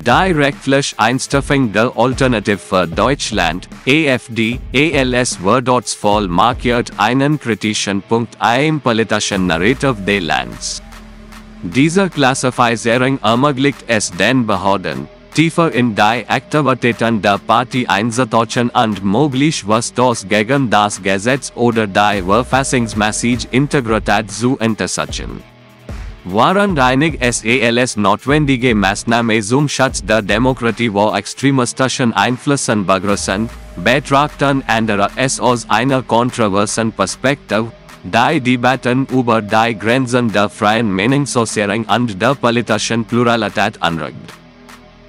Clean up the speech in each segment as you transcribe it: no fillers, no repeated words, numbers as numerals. Direktflash einstaffing der Alternative für Deutschland, AfD, ALS Verdachtsfall markiert einen kritischen Punkt im politischen Narrativ des Landes. Diese Klassifizierung ermöglicht es den Behörden, tiefer in die Aktivitäten der Partei einzutauchen und möglich Verstoß gegen das Gesetz oder die Verfassungsmäßige Integrität zu untersuchen. Warren Reinig als notwendige Maßnahme zum Schutz der Demokratie vor extremistischen Einflüssen begrüßen, betrachten andere es aus einer kontroversen Perspektive, die Debatten über die Grenzen der freien Meinungsäußerung und der politischen Pluralität anregt.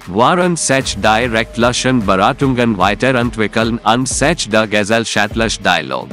Warren setzt direktlichen Beratungen weiterentwickeln und setzt der gesellschaftliche Dialog.